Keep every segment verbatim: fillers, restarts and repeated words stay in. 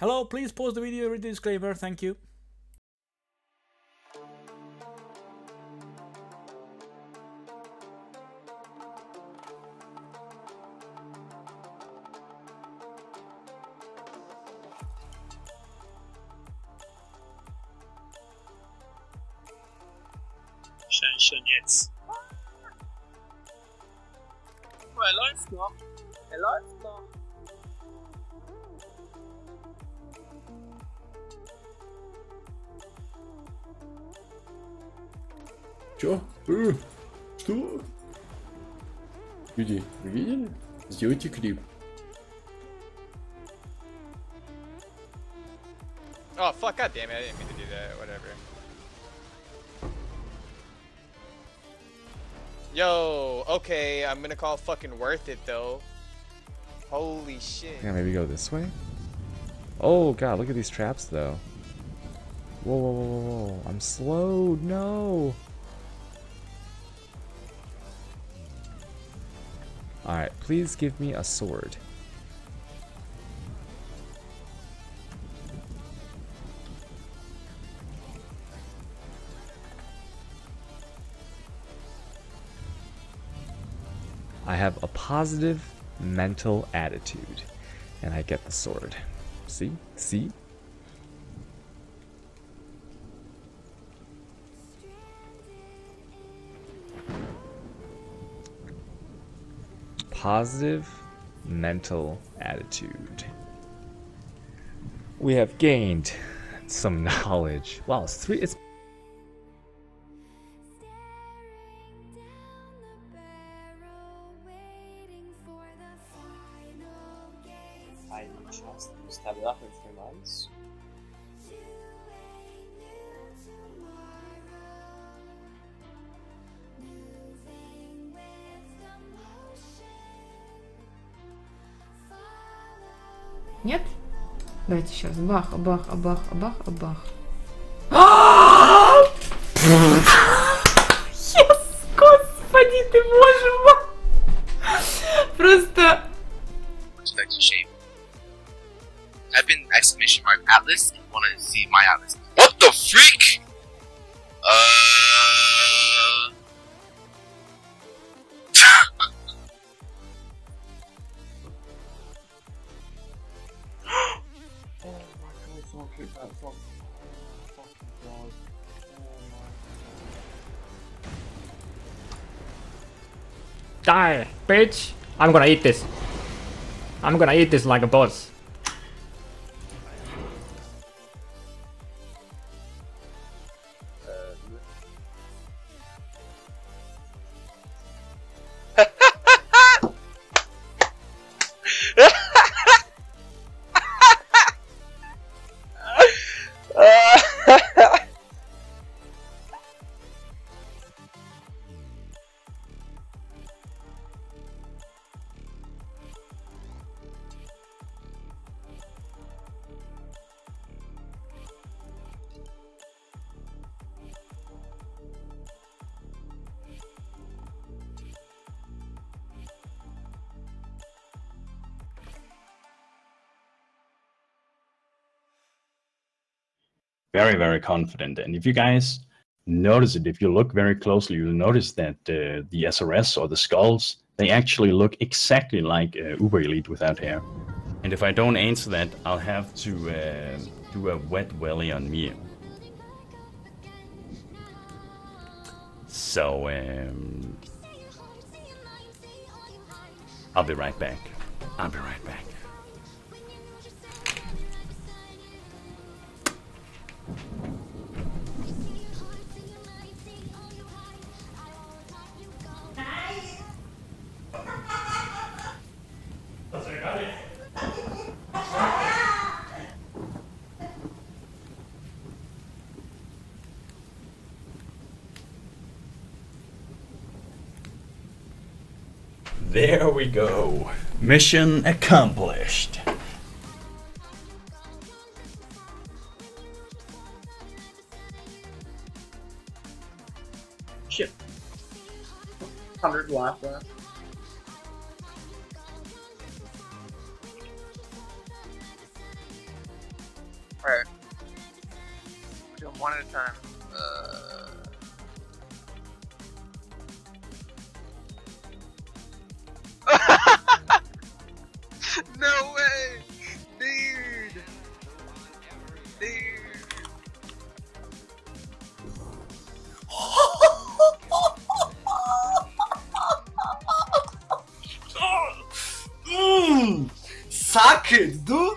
Hello, please pause the video, read the disclaimer, thank you. Schön, schön jetzt. Oh, er läuft noch. Er läuft noch. Чё? Э, что? Люди, вы видели? Сделайте клип. Oh fuck, god damn it, I didn't mean to do that, whatever. Yo, okay, I'm gonna call fucking worth it though. Holy shit. Yeah, maybe go this way? Oh god, look at these traps though. Whoa, whoa, whoa, whoa, I'm slowed, no. Alright, please give me a sword. I have a positive mental attitude, and I get the sword. See? See? Positive mental attitude. We have gained some knowledge. Wow, it's three. It's I trust you just have it up in three months. Нет? Давайте сейчас. Бах, бах, бах, бах, бах. Yes! Господи, ты боже мой! Просто. I've been exclamation mark Atlas and want to see my Atlas. What the freak? Uh... Die, bitch! I'm gonna eat this. I'm gonna eat this like a boss. Very, very confident. And if you guys notice it, if you look very closely, you'll notice that uh, the S R S or the skulls, they actually look exactly like uh, Uber Elite without hair. And if I don't answer that, I'll have to uh, do a wet welly on me. So, um, I'll be right back. I'll be right back. There we go. Mission accomplished. Shit. one hundred life left. at a time. Uh, no way! Dude! Dude! mm, suck it, dude!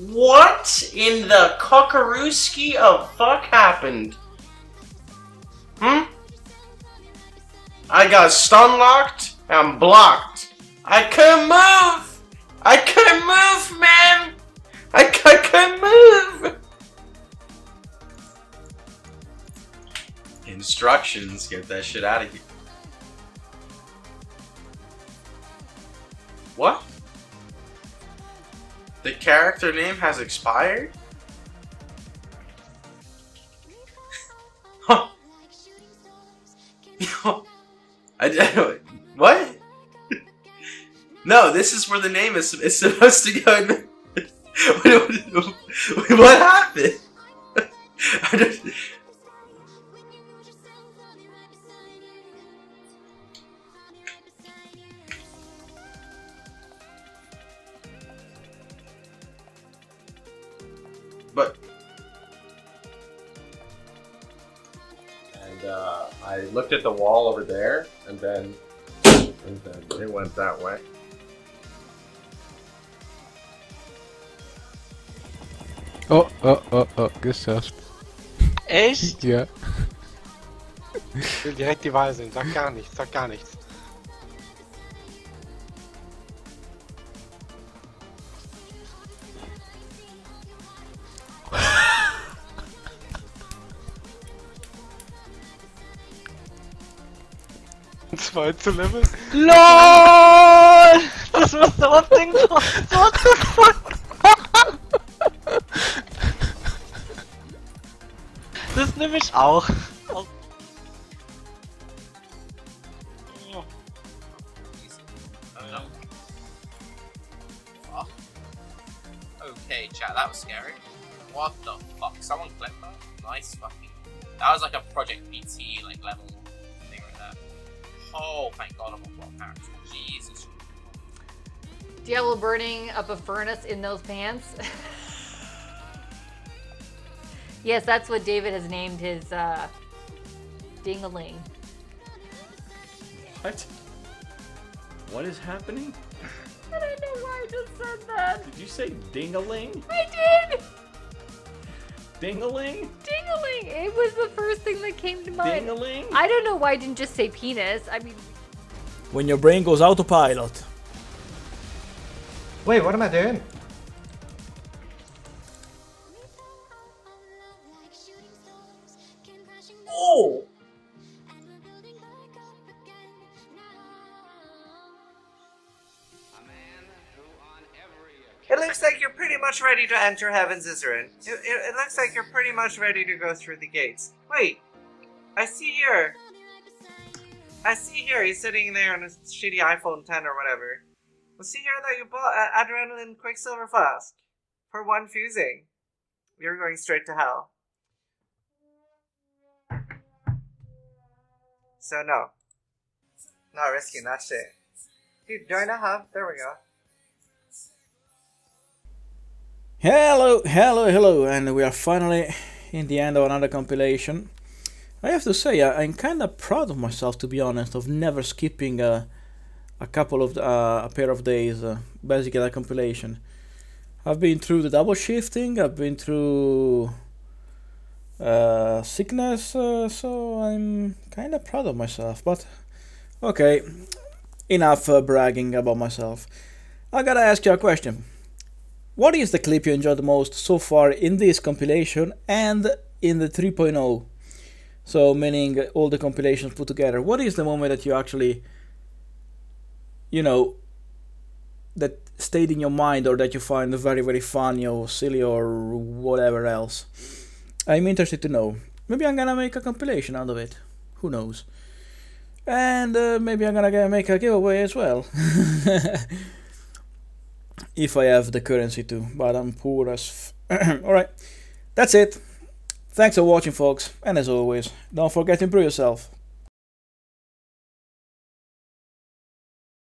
What in the cockarooski of fuck happened? Hmm? I got stun locked and blocked. I couldn't move! I couldn't move, man! I, I couldn't move! Instructions, get that shit out of here. What? The character name has expired? Huh. Yo, I, I, what? No, this is where the name is, is supposed to go in. what, what, what happened? I just, But and uh, I looked at the wall over there, and then, and then it went that way. Oh, oh, oh, oh! Geschafft. Echt? Ja. Ich will direkt die Wahl sehen. Sag gar nichts. Sag gar nichts. zweite Level. LOL! Das war so ein Ding. What the fuck? Das nehme ich auch. Okay, chat, that was scary. What the fuck? Someone clipped that? Nice fucking... That was like a Project P T like level. Oh, thank God I'm on block pants. Jesus. Diablo burning up a furnace in those pants. Yes, that's what David has named his uh, ding-a-ling. What? What is happening? I don't know why I just said that. Did you say ding-a-ling? I did! Ding-a-ling? Ding-a-ling! It was the first thing that came to mind. Ding-a-ling? I don't know why I didn't just say penis. I mean... When your brain goes autopilot. Wait, what am I doing? Oh! It looks like you're pretty much ready to enter Heaven's Zizaran. It, it, it looks like you're pretty much ready to go through the gates. Wait, I see here. I see here. He's sitting there on his shitty iPhone ten or whatever. I see here that you bought uh, Adrenaline Quicksilver Flask for one fusing. You're going straight to hell. So no, not risking that shit. Dude, join a hub. There we go. Hello, hello, hello, and we are finally in the end of another compilation. I have to say, I, I'm kind of proud of myself, to be honest, of never skipping uh, a couple of uh, a pair of days, uh, basically a compilation. I've been through the double shifting, I've been through uh, sickness, uh, so I'm kind of proud of myself. But okay, enough uh, bragging about myself. I gotta ask you a question. What is the clip you enjoyed the most so far in this compilation and in the three point oh? So, meaning all the compilations put together. What is the moment that you actually, you know, that stayed in your mind or that you find very, very funny or silly or whatever else? I'm interested to know. Maybe I'm gonna make a compilation out of it. Who knows? And uh, maybe I'm gonna make a giveaway as well. if I have the currency to, but I'm poor as f Alright, that's it. Thanks for watching, folks, and as always, don't forget to improve yourself.